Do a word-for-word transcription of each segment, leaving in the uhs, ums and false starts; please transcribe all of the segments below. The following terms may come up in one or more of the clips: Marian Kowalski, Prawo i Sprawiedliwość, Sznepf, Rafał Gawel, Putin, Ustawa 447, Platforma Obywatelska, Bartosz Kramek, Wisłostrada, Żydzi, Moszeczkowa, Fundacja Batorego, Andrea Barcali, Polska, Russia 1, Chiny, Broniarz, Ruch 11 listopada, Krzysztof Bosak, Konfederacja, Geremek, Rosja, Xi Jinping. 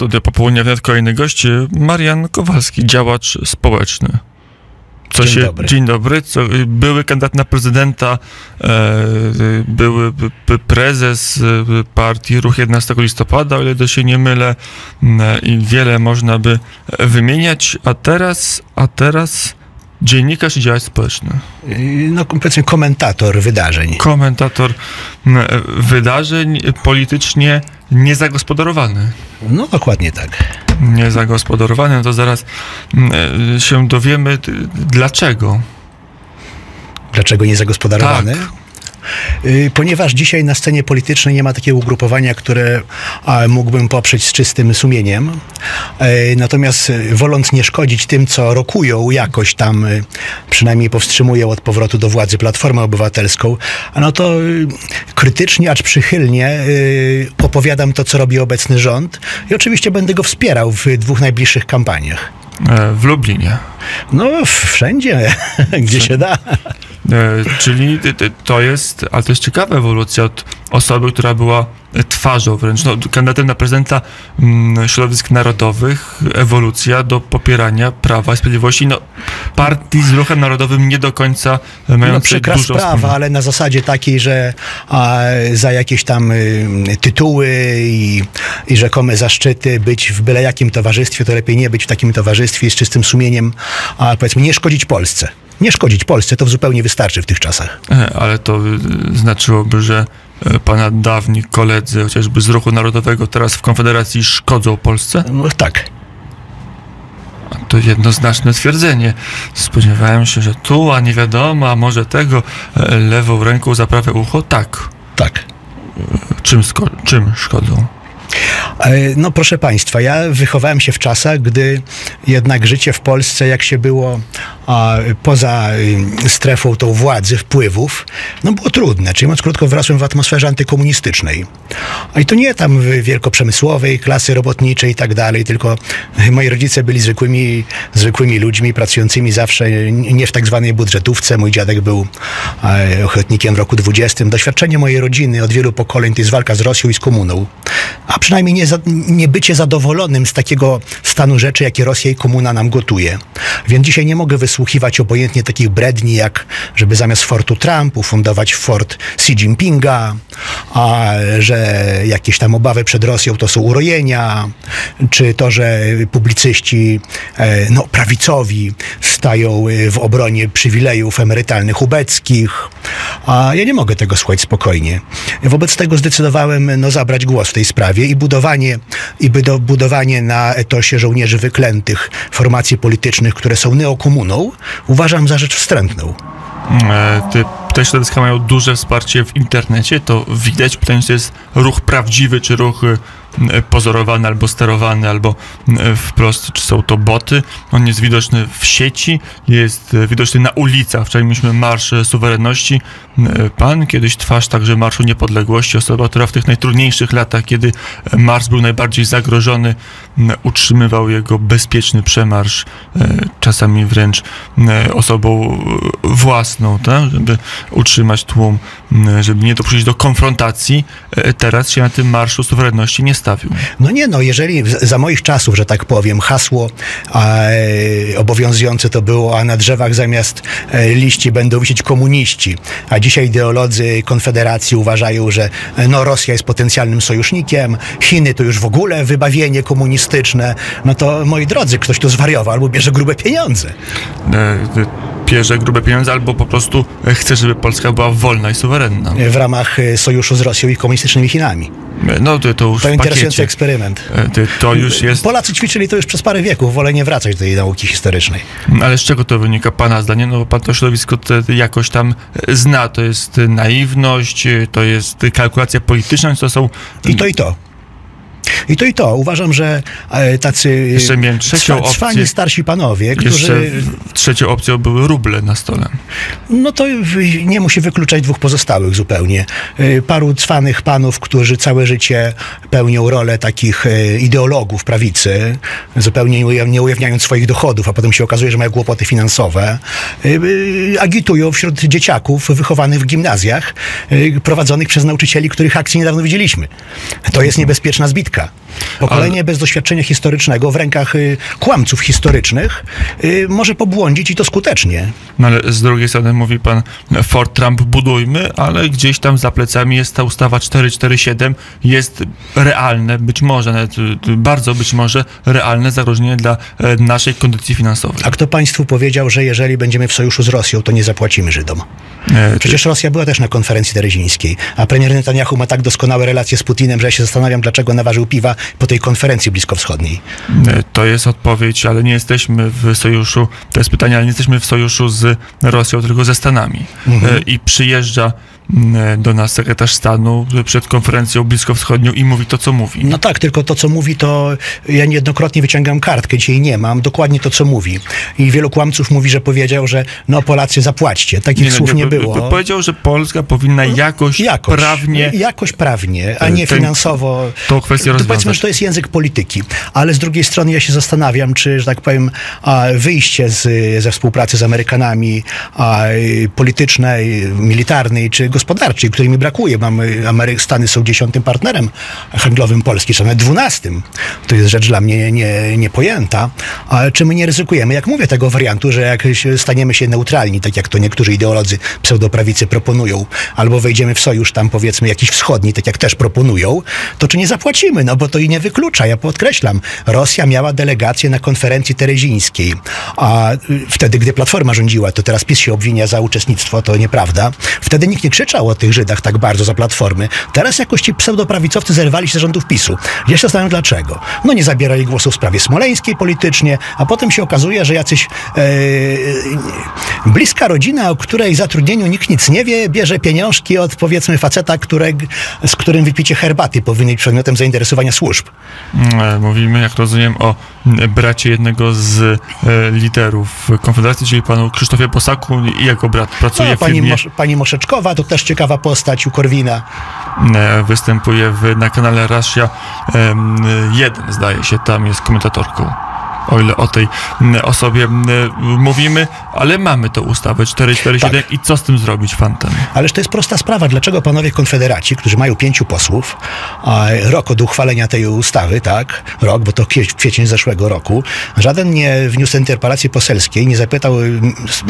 studio popołudnia W N E T kolejny gość, Marian Kowalski, działacz społeczny. Co dzień, się, dobry. dzień dobry. Co, były kandydat na prezydenta, e, były prezes partii Ruch jedenastego listopada, o ile to się nie mylę, e, i wiele można by wymieniać, a teraz, a teraz dziennikarz i działacz społeczny. No, powiedzmy komentator wydarzeń. Komentator wydarzeń politycznie niezagospodarowany. No, dokładnie tak. Niezagospodarowany, no to zaraz się dowiemy dlaczego. Dlaczego niezagospodarowany? Tak. Ponieważ dzisiaj na scenie politycznej nie ma takiego ugrupowania, które mógłbym poprzeć z czystym sumieniem. Natomiast woląc nie szkodzić tym, co rokują, jakoś tam przynajmniej powstrzymują od powrotu do władzy Platformę Obywatelską, no to krytycznie, acz przychylnie opowiadam to, co robi obecny rząd i oczywiście będę go wspierał w dwóch najbliższych kampaniach. W Lublinie. No, wszędzie, gdzie się da. Czyli to jest, ale to jest ciekawa ewolucja od osoby, która była twarzą wręcz, no, kandydatem na prezydenta środowisk narodowych, ewolucja do popierania Prawa i Sprawiedliwości, no, partii z ruchem narodowym nie do końca mającej no, przykra dużo sprawa, wspólnego. Ale na zasadzie takiej, że a, za jakieś tam y, tytuły i, i rzekome zaszczyty być w byle jakim towarzystwie, to lepiej nie być w takim towarzystwie z czystym sumieniem, a powiedzmy nie szkodzić Polsce. Nie szkodzić Polsce, to zupełnie wystarczy w tych czasach. Ale to znaczyłoby, że pana dawni koledzy, chociażby z Ruchu Narodowego, teraz w Konfederacji szkodzą Polsce? No, tak. To jednoznaczne twierdzenie. Spodziewałem się, że tu, a nie wiadomo, a może tego, lewą ręką za prawe ucho? Tak. Tak. Czym, czym szkodzą? No proszę Państwa, ja wychowałem się w czasach, gdy jednak życie w Polsce, jak się było a, poza strefą tą władzy, wpływów, no było trudne. Czyli mówiąc krótko, wyrosłem w atmosferze antykomunistycznej. I to nie tam wielkoprzemysłowej, klasy robotniczej i tak dalej, tylko moi rodzice byli zwykłymi, zwykłymi ludźmi, pracującymi zawsze, nie w tak zwanej budżetówce. Mój dziadek był a, ochotnikiem w roku dwudziestym. Doświadczenie mojej rodziny od wielu pokoleń to jest walka z Rosją i z komuną. A przynajmniej nie, za, nie bycie zadowolonym z takiego stanu rzeczy, jakie Rosja i komuna nam gotuje. Więc dzisiaj nie mogę wysłuchiwać obojętnie takich bredni, jak żeby zamiast Fortu Trumpu fundować Fort Xi Jinpinga, a że jakieś tam obawy przed Rosją to są urojenia, czy to, że publicyści e, no, prawicowi stają w obronie przywilejów emerytalnych ubeckich. A ja nie mogę tego słuchać spokojnie. Wobec tego zdecydowałem no, zabrać głos w tej sprawie i budowanie, i budowanie na etosie żołnierzy wyklętych formacji politycznych, które są neokomuną, uważam za rzecz wstrętną. Ty, te środowiska mają duże wsparcie w internecie, to widać, pytanie, czy to jest ruch prawdziwy, czy ruch pozorowany, albo sterowany, albo wprost, czy są to boty. On jest widoczny w sieci, jest widoczny na ulicach. Wczoraj mieliśmy Marsz Suwerenności. Pan kiedyś twarz także Marszu Niepodległości, osoba, która w tych najtrudniejszych latach, kiedy marsz był najbardziej zagrożony, utrzymywał jego bezpieczny przemarsz, czasami wręcz osobą własną, tak? Żeby utrzymać tłum, żeby nie dopuścić do konfrontacji. Teraz się na tym Marszu Suwerenności nie stawił. No nie, no jeżeli za moich czasów, że tak powiem, hasło a, obowiązujące to było, a na drzewach zamiast liści będą wisieć komuniści, a dzisiaj ideolodzy Konfederacji uważają, że no Rosja jest potencjalnym sojusznikiem, Chiny to już w ogóle wybawienie komunistyczne, no to moi drodzy, ktoś tu zwariował albo bierze grube pieniądze. Bierze grube pieniądze albo po prostu chce, żeby Polska była wolna i suwerenna. W ramach sojuszu z Rosją i komunistycznymi Chinami. No to, to już to interesujący eksperyment. To już jest... Polacy ćwiczyli to już przez parę wieków, wolę nie wracać do tej nauki historycznej. Ale z czego to wynika pana zdaniem? No bo pan to środowisko te jakoś tam zna. To jest naiwność, to jest kalkulacja polityczna, to są... I to i to. I to i to. Uważam, że tacy cwani starsi panowie, którzy... Trzecią opcją były ruble na stole. No to nie musi wykluczać dwóch pozostałych zupełnie. Paru cwanych panów, którzy całe życie pełnią rolę takich ideologów prawicy, zupełnie nie ujawniając swoich dochodów, a potem się okazuje, że mają kłopoty finansowe, agitują wśród dzieciaków wychowanych w gimnazjach, prowadzonych przez nauczycieli, których akcji niedawno widzieliśmy. To jest niebezpieczna zbitka. Pokolenie Ale... bez doświadczenia historycznego w rękach y, kłamców historycznych y, może pobłądzić i to skutecznie. No ale z drugiej strony mówi pan Ford Trump budujmy, ale gdzieś tam za plecami jest ta ustawa cztery cztery siedem, jest realne, być może, nawet bardzo być może realne zagrożenie dla e, naszej kondycji finansowej. A kto państwu powiedział, że jeżeli będziemy w sojuszu z Rosją, to nie zapłacimy Żydom? E, Przecież ty... Rosja była też na konferencji terezińskiej, a premier Netanyahu ma tak doskonałe relacje z Putinem, że ja się zastanawiam, dlaczego naważył piwa po tej konferencji bliskowschodniej. E, to jest odpowiedź, ale nie jesteśmy w sojuszu, to jest pytanie, ale nie jesteśmy w sojuszu z Rosją, tylko ze Stanami. Mhm. E, I przyjeżdża do nas sekretarz stanu przed konferencją bliskowschodnią i mówi to, co mówi. No tak, tylko to, co mówi, to ja niejednokrotnie wyciągam kartkę, dzisiaj nie mam, dokładnie to, co mówi. I wielu kłamców mówi, że powiedział, że no Polacy zapłaćcie. Takich nie, słów nie, nie było. Powiedział, że Polska powinna jakoś, jakoś prawnie... Jakoś prawnie, a nie ten, finansowo. Tą kwestię rozwiązać. Powiedzmy, że to jest język polityki. Ale z drugiej strony ja się zastanawiam, czy, że tak powiem, wyjście z, ze współpracy z Amerykanami politycznej, militarnej, czy gospodarczej, której mi brakuje. Mamy, Amery- Stany są dziesiątym partnerem handlowym Polski, czy nawet dwunastym. To jest rzecz dla mnie nie, niepojęta. Ale czy my nie ryzykujemy, jak mówię, tego wariantu, że jak staniemy się neutralni, tak jak to niektórzy ideolodzy pseudoprawicy proponują, albo wejdziemy w sojusz tam, powiedzmy, jakiś wschodni, tak jak też proponują, to czy nie zapłacimy? No bo to i nie wyklucza. Ja podkreślam, Rosja miała delegację na konferencji terezińskiej. A wtedy, gdy Platforma rządziła, to teraz PiS się obwinia za uczestnictwo, to nieprawda. Wtedy nikt nie krzyczał o tych Żydach tak bardzo za Platformy. Teraz jakoś ci pseudoprawicowcy zerwali się z rządów PiSu. Ja się zastanawiam, dlaczego. No nie zabierali głosu w sprawie smoleńskiej politycznie, a potem się okazuje, że jacyś yy, bliska rodzina, o której zatrudnieniu nikt nic nie wie, bierze pieniążki od, powiedzmy, faceta, które, z którym wypicie herbaty powinien być przedmiotem zainteresowania służb. Mówimy, jak rozumiem, o bracie jednego z y, liderów Konfederacji, czyli panu Krzysztofie Bosaku, i jako brat pracuje no, pani w firmie. Mosz- pani Moszeczkowa, to też ciekawa postać u Korwina. Występuje w, na kanale Russia jeden, zdaje się, tam jest komentatorką. O ile o tej osobie mówimy, ale mamy tą ustawę cztery cztery siedem, tak. I co z tym zrobić, fantem? Ależ to jest prosta sprawa. Dlaczego panowie konfederaci, którzy mają pięciu posłów, rok od uchwalenia tej ustawy, tak, rok, bo to kwiecień zeszłego roku, żaden nie wniósł interpelacji poselskiej, nie zapytał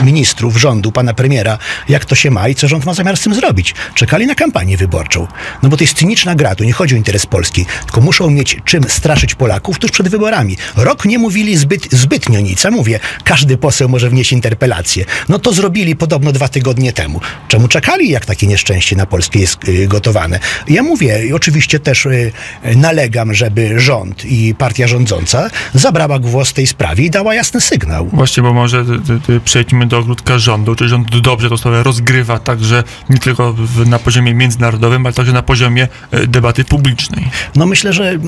ministrów, rządu, pana premiera, jak to się ma i co rząd ma zamiar z tym zrobić. Czekali na kampanię wyborczą. No bo to jest cyniczna gra, tu nie chodzi o interes Polski, tylko muszą mieć czym straszyć Polaków tuż przed wyborami. Rok nie mówili Zbyt, zbytnio nic. A mówię, każdy poseł może wnieść interpelację. No to zrobili podobno dwa tygodnie temu. Czemu czekali, jak takie nieszczęście na Polskę jest y, gotowane? Ja mówię i oczywiście też y, nalegam, żeby rząd i partia rządząca zabrała głos w tej sprawie i dała jasny sygnał. Właśnie, bo może ty, ty, ty przejdźmy do ogródka rządu. Czy rząd dobrze tę sprawę rozgrywa, także nie tylko w, na poziomie międzynarodowym, ale także na poziomie y, debaty publicznej? No myślę, że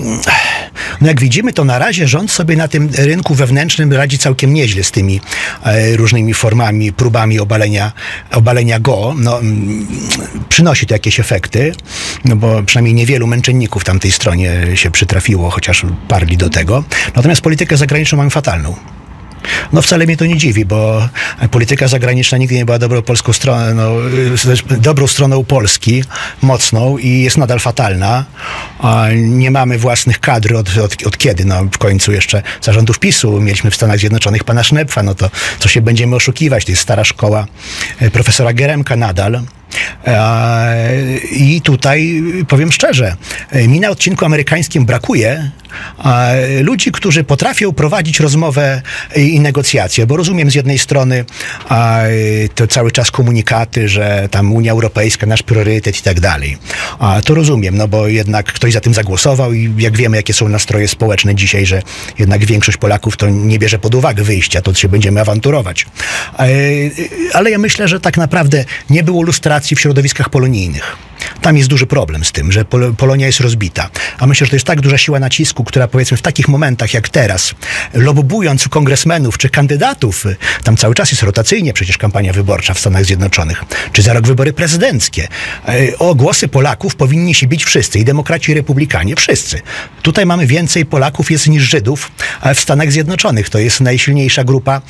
no jak widzimy, to na razie rząd sobie na tym rynku wewnętrznym radzi całkiem nieźle z tymi e, różnymi formami, próbami obalenia, obalenia go. No, m, przynosi to jakieś efekty, no bo przynajmniej niewielu męczenników tamtej stronie się przytrafiło, chociaż parli do tego. Natomiast politykę zagraniczną mamy fatalną. No wcale mnie to nie dziwi, bo polityka zagraniczna nigdy nie była dobrą polską stroną, no, dobrą stroną Polski, mocną, i jest nadal fatalna. Nie mamy własnych kadr od, od, od kiedy, no w końcu jeszcze zarządów PiSu mieliśmy w Stanach Zjednoczonych pana Sznepfa, no to co się będziemy oszukiwać, to jest stara szkoła profesora Geremka nadal. I tutaj powiem szczerze, mi na odcinku amerykańskim brakuje ludzi, którzy potrafią prowadzić rozmowę i negocjacje, bo rozumiem z jednej strony to cały czas komunikaty, że tam Unia Europejska, nasz priorytet i tak dalej. To rozumiem, no bo jednak ktoś za tym zagłosował i jak wiemy, jakie są nastroje społeczne dzisiaj, że jednak większość Polaków to nie bierze pod uwagę wyjścia, to się będziemy awanturować. Ale ja myślę, że tak naprawdę nie było lustracji w środowiskach polonijnych. Tam jest duży problem z tym, że Polonia jest rozbita. A myślę, że to jest tak duża siła nacisku, Związku, która powiedzmy w takich momentach jak teraz, lobując kongresmenów czy kandydatów, tam cały czas jest rotacyjnie przecież kampania wyborcza w Stanach Zjednoczonych, czy za rok wybory prezydenckie, o głosy Polaków powinni się bić wszyscy, i demokraci, i republikanie, wszyscy. Tutaj mamy więcej Polaków jest niż Żydów w Stanach Zjednoczonych. To jest najsilniejsza grupa,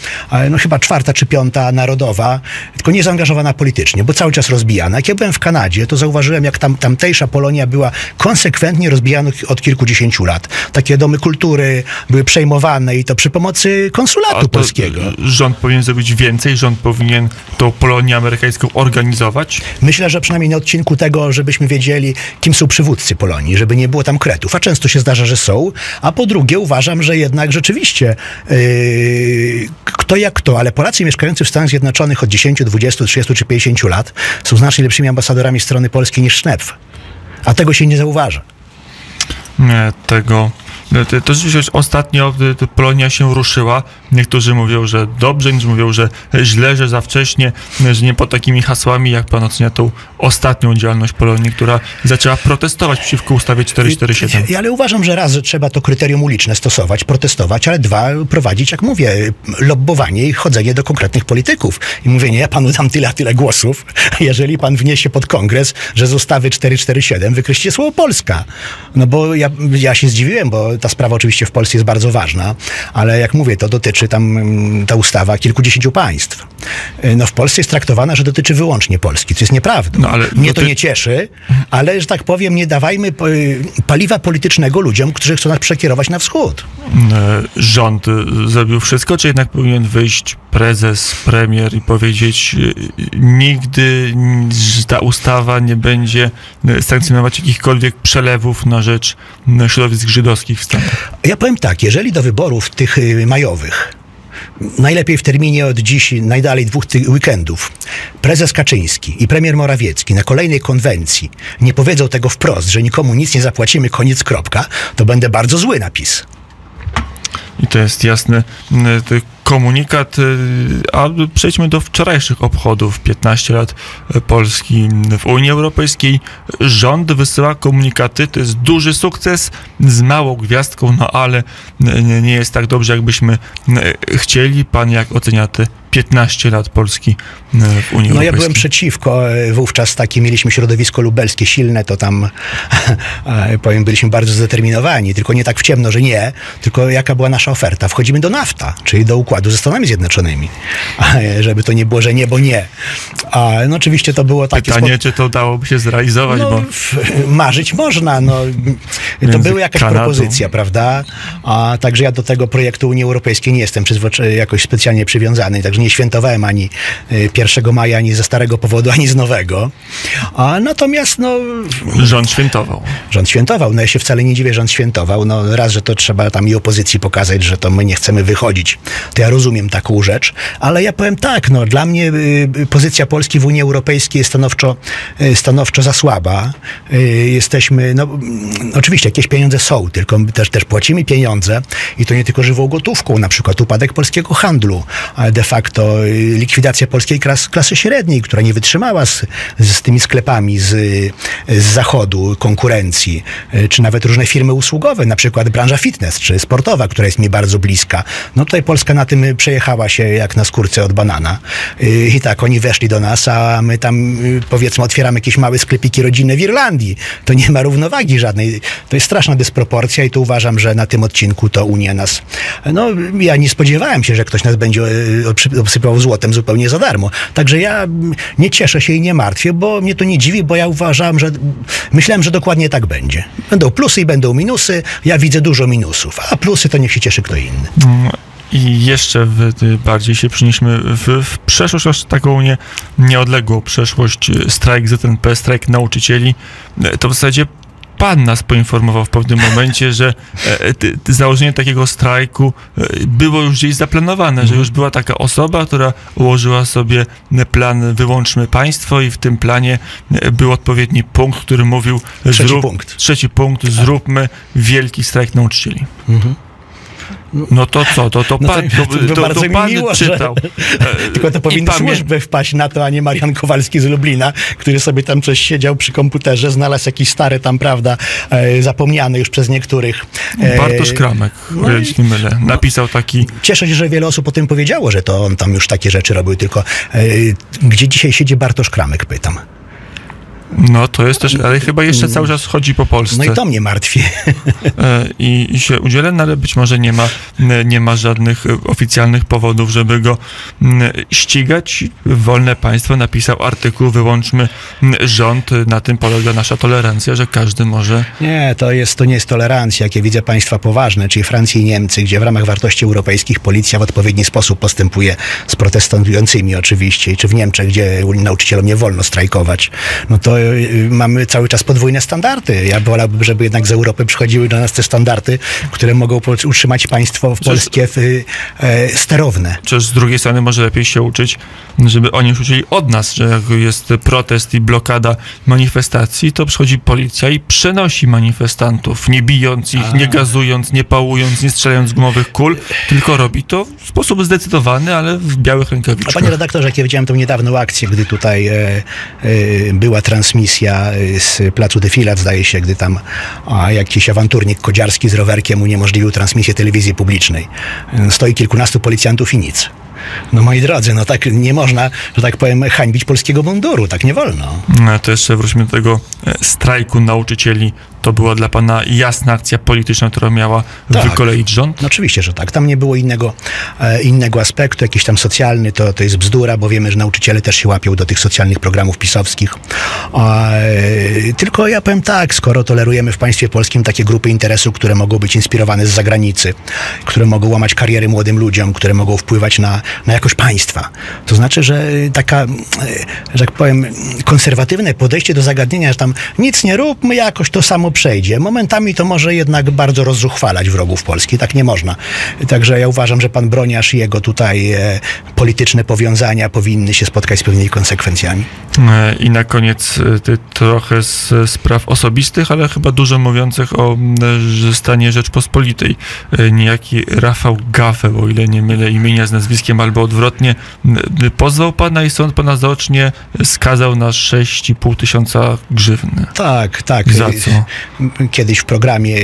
no chyba czwarta czy piąta narodowa, tylko nie zaangażowana politycznie, bo cały czas rozbijana. Jak ja byłem w Kanadzie, to zauważyłem, jak tam, tamtejsza Polonia była konsekwentnie rozbijana od kilkudziesięciu lat. Takie domy kultury były przejmowane i to przy pomocy konsulatu polskiego. Rząd powinien zrobić więcej? Rząd powinien tą Polonię amerykańską organizować? Myślę, że przynajmniej na odcinku tego, żebyśmy wiedzieli, kim są przywódcy Polonii, żeby nie było tam kretów. A często się zdarza, że są. A po drugie uważam, że jednak rzeczywiście yy, kto jak kto, ale Polacy mieszkający w Stanach Zjednoczonych od dziesięciu, dwudziestu, trzydziestu czy pięćdziesięciu lat są znacznie lepszymi ambasadorami strony polskiej niż Sznepf. A tego się nie zauważa. Nie, tego... To, to rzeczywiście ostatnio to Polonia się ruszyła. Niektórzy mówią, że dobrze, niektórzy mówią, że źle, że za wcześnie, że nie pod takimi hasłami, jak pan ocenia tą ostatnią działalność Polonii, która zaczęła protestować przeciwko ustawie czterysta czterdzieści siedem. Ja, ale uważam, że raz, że trzeba to kryterium uliczne stosować, protestować, ale dwa, prowadzić, jak mówię, lobbowanie i chodzenie do konkretnych polityków. I mówienie, ja panu dam tyle, a tyle głosów, jeżeli pan wniesie pod kongres, że z ustawy czterysta czterdzieści siedem wykreślicie słowo Polska. No bo ja, ja się zdziwiłem, bo ta sprawa oczywiście w Polsce jest bardzo ważna, ale jak mówię, to dotyczy tam ta ustawa kilkudziesięciu państw. No w Polsce jest traktowana, że dotyczy wyłącznie Polski, co jest nieprawdą. No, ale mnie to ty... nie cieszy, ale, że tak powiem, nie dawajmy paliwa politycznego ludziom, którzy chcą nas przekierować na wschód. Rząd zrobił wszystko, czy jednak powinien wyjść prezes, premier i powiedzieć, nigdy ta ustawa nie będzie sankcjonować jakichkolwiek przelewów na rzecz środowisk żydowskich w Stanach? Ja powiem tak, jeżeli do wyborów tych majowych, najlepiej w terminie od dziś, najdalej dwóch tych weekendów, prezes Kaczyński i premier Morawiecki na kolejnej konwencji nie powiedzą tego wprost, że nikomu nic nie zapłacimy, koniec, kropka, to będę bardzo zły na PiS. I to jest jasny komunikat, a przejdźmy do wczorajszych obchodów. piętnaście lat Polski w Unii Europejskiej. Rząd wysyła komunikaty, to jest duży sukces, z małą gwiazdką, no ale nie jest tak dobrze, jakbyśmy chcieli. Pan jak ocenia te piętnaście lat Polski w Unii Europejskiej? No ja byłem przeciwko wówczas takie, mieliśmy środowisko lubelskie silne, to tam powiem, byliśmy bardzo zdeterminowani, tylko nie tak w ciemno, że nie, tylko jaka była nasza oferta? Wchodzimy do NAFTA, czyli do układu ze Stanami Zjednoczonymi. Żeby to nie było, że nie, bo nie. A, no oczywiście to było takie... Pytanie, spod... czy to dałoby się zrealizować, no, bo... Marzyć można, no. To była jakaś Kanadą. Propozycja, prawda? A, także ja do tego projektu Unii Europejskiej nie jestem przyzwoczy... jakoś specjalnie przywiązany, także nie świętowałem ani pierwszego maja, ani ze starego powodu, ani z nowego. A, natomiast, no... Rząd świętował. Rząd świętował. No ja się wcale nie dziwię, rząd świętował. No raz, że to trzeba tam i opozycji pokazać, że to my nie chcemy wychodzić. To ja rozumiem taką rzecz, ale ja powiem tak, no dla mnie y, pozycja Polski w Unii Europejskiej jest stanowczo, y, stanowczo za słaba. Y, jesteśmy, no oczywiście jakieś pieniądze są, tylko też, też płacimy pieniądze i to nie tylko żywą gotówką, na przykład upadek polskiego handlu, ale de facto y, likwidacja polskiej klas, klasy średniej, która nie wytrzymała z, z tymi sklepami z, z zachodu konkurencji, y, czy nawet różne firmy usługowe, na przykład branża fitness czy sportowa, która jest mi bardzo bliska. No tutaj Polska na tym przejechała się jak na skórce od banana. I tak, oni weszli do nas, a my tam, powiedzmy, otwieramy jakieś małe sklepiki rodzinne w Irlandii. To nie ma równowagi żadnej. To jest straszna dysproporcja i tu uważam, że na tym odcinku to Unia nas... No, ja nie spodziewałem się, że ktoś nas będzie obsypał złotem zupełnie za darmo. Także ja nie cieszę się i nie martwię, bo mnie to nie dziwi, bo ja uważałem, że... Myślałem, że dokładnie tak będzie. Będą plusy i będą minusy. Ja widzę dużo minusów, a plusy to niech się cieszy kto inny. I jeszcze w, bardziej się przenieśmy w, w przeszłość, aż taką nie, nieodległą przeszłość. Strajk Z N P, strajk nauczycieli. To w zasadzie pan nas poinformował w pewnym momencie, że e, t, założenie takiego strajku e, było już gdzieś zaplanowane, mm. że już była taka osoba, która ułożyła sobie plan wyłączmy państwo i w tym planie był odpowiedni punkt, który mówił... Trzeci zrób, punkt. Trzeci punkt, zróbmy wielki strajk nauczycieli. Mm-hmm. No to co? To, to no pan, to, to, to, to bardzo to mi pan miło, czytał. Że... Tylko to powinny służby wpaść na to, a nie Marian Kowalski z Lublina, który sobie tam coś siedział przy komputerze, znalazł jakiś stary tam, prawda, zapomniany już przez niektórych. Bartosz Kramek, no i... jeśli mylę, napisał taki... Cieszę się, że wiele osób o tym powiedziało, że to on tam już takie rzeczy robił, tylko gdzie dzisiaj siedzi Bartosz Kramek, pytam. No to jest też, ale chyba jeszcze cały czas chodzi po Polsce. No i to mnie martwi. I, i się udzielę, ale być może nie ma, nie ma żadnych oficjalnych powodów, żeby go ścigać. Wolne Państwo napisał artykuł, wyłączmy rząd. Na tym polega nasza tolerancja, że każdy może... Nie, to, jest, to nie jest tolerancja. Jakie widzę państwa poważne, czyli Francja i Niemcy, gdzie w ramach wartości europejskich policja w odpowiedni sposób postępuje z protestującymi oczywiście, czy w Niemczech, gdzie nauczycielom nie wolno strajkować. No to mamy cały czas podwójne standardy. Ja wolałbym, żeby jednak z Europy przychodziły do nas te standardy, które mogą utrzymać państwo w polskie w, e, sterowne. Czy z drugiej strony może lepiej się uczyć, żeby oni już uczyli od nas, że jak jest protest i blokada manifestacji, to przychodzi policja i przenosi manifestantów, nie bijąc ich, A. nie gazując, nie pałując, nie strzelając gumowych kul, tylko robi to w sposób zdecydowany, ale w białych rękawiczkach. A panie redaktorze, jak ja widziałem tą niedawną akcję, gdy tutaj e, e, była transmisja Transmisja z placu Defilat, zdaje się, gdy tam a, jakiś awanturnik kodziarski z rowerkiem uniemożliwił transmisję telewizji publicznej. Stoi kilkunastu policjantów i nic. No moi drodzy, no tak nie można, że tak powiem, hańbić polskiego munduru, tak nie wolno. No to jeszcze wróćmy do tego strajku nauczycieli. To była dla pana jasna akcja polityczna, która miała tak wykoleić rząd? No oczywiście, że tak. Tam nie było innego, e, innego aspektu, jakiś tam socjalny, to, to jest bzdura, bo wiemy, że nauczyciele też się łapią do tych socjalnych programów pisowskich. E, tylko ja powiem tak, skoro tolerujemy w państwie polskim takie grupy interesu, które mogą być inspirowane z zagranicy, które mogą łamać kariery młodym ludziom, które mogą wpływać na, na jakość państwa, to znaczy, że taka, że tak powiem, konserwatywne podejście do zagadnienia, że tam nic nie róbmy, jakoś to samo przejdzie. Momentami to może jednak bardzo rozzuchwalać wrogów Polski. Tak nie można. Także ja uważam, że pan Broniarz i jego tutaj e, polityczne powiązania powinny się spotkać z pewnymi konsekwencjami. I na koniec ty, trochę z spraw osobistych, ale chyba dużo mówiących o stanie Rzeczpospolitej. Niejaki Rafał Gawel, o ile nie mylę imienia z nazwiskiem, albo odwrotnie, pozwał pana i sąd pana zaocznie skazał na sześć i pół tysiąca grzywny. Tak, tak. Za co? Kiedyś w programie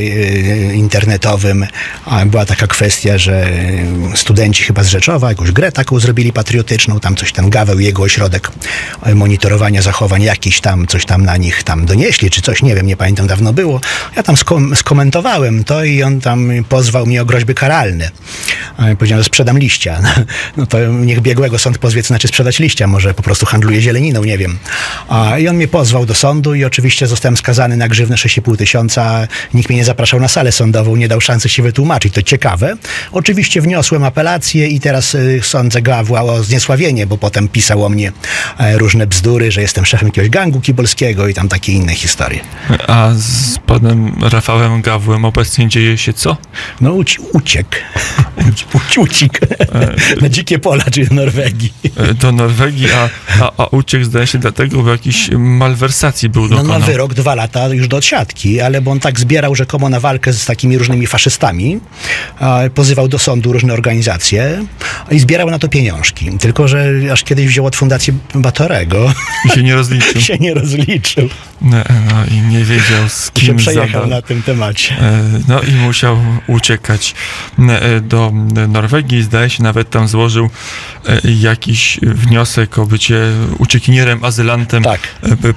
internetowym była taka kwestia, że studenci chyba z Rzeszowa jakąś grę taką zrobili patriotyczną, tam coś ten Gawel, jego ośrodek monitorowania zachowań jakiś tam, coś tam na nich tam donieśli, czy coś, nie wiem, nie pamiętam, dawno było. Ja tam skom- skomentowałem to i on tam pozwał mnie o groźby karalne. Powiedziałem, że sprzedam liścia. No to niech biegłego sąd pozwie, co znaczy sprzedać liścia, może po prostu handluje zieleniną, nie wiem. I on mnie pozwał do sądu i oczywiście zostałem skazany na grzywnę sześć i pół tysiąca, nikt mnie nie zapraszał na salę sądową, nie dał szansy się wytłumaczyć, to ciekawe. Oczywiście wniosłem apelację i teraz y, sądzę Gawła o zniesławienie, bo potem pisał o mnie y, różne bzdury, że jestem szefem jakiegoś gangu kibolskiego i tam takie inne historie. A z panem Rafałem Gawłem obecnie dzieje się co? No uci- uciekł. Uci- uciekł. Na dzikie pola, czyli do Norwegii. Do Norwegii, a, a, a uciekł zdaje się dlatego, bo jakiś malwersacji był dokonał. No na wyrok dwa lata już do siatki, ale bo on tak zbierał rzekomo na walkę z takimi różnymi faszystami, pozywał do sądu różne organizacje i zbierał na to pieniążki. Tylko że aż kiedyś wziął od Fundacji Batorego. I się nie rozliczył. się nie rozliczył. No, no i nie wiedział, z kim się przejechał zadał. Na tym temacie. No i musiał uciekać do Norwegii. Zdaje się, nawet tam złożył jakiś wniosek o bycie uciekinierem, azylantem tak.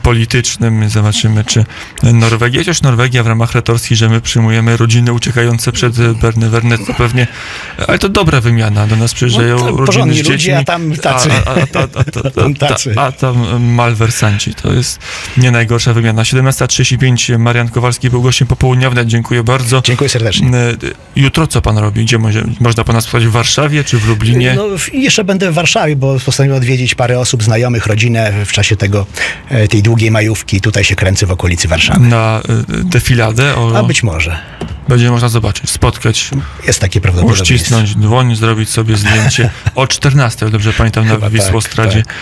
politycznym. Zobaczymy, czy Norwegia Chociaż Norwegia w ramach retorski, że my przyjmujemy rodziny uciekające przed Berny Wernet, to pewnie, ale to dobra wymiana. Do nas przyjeżdżają no rodziny z dziećmi, ludzie, a tam tacy. A, a, a, a, a, a, tacy. A, a tam malwersanci. To jest nie najgorsza wymiana. siedemnasta trzydzieści pięć. Marian Kowalski był gościem Popołudnia W N E T. Dziękuję bardzo. Dziękuję serdecznie. Jutro co pan robi? Gdzie może, można pana spotkać? W Warszawie czy w Lublinie? No, jeszcze będę w Warszawie, bo postanowiłem odwiedzić parę osób, znajomych, rodzinę w czasie tego, tej długiej majówki. Tutaj się kręcę w okolicy Warszawy. Na defiladę? O... A być może. będzie można zobaczyć, spotkać. Jest takie prawdopodobieństwo. Uścisnąć dłoń, zrobić sobie zdjęcie. O czternastej, dobrze pamiętam, na Wisłostradzie tak,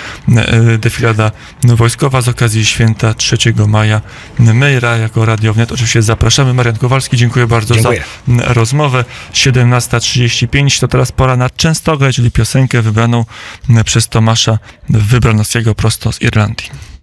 tak. defilada wojskowa z okazji święta trzeciego maja. My jako Radio W N E T oczywiście zapraszamy. Marian Kowalski, dziękuję bardzo dziękuję. za rozmowę. siedemnasta trzydzieści pięć to teraz pora na Częstogę, czyli piosenkę wybraną przez Tomasza Wybranowskiego prosto z Irlandii.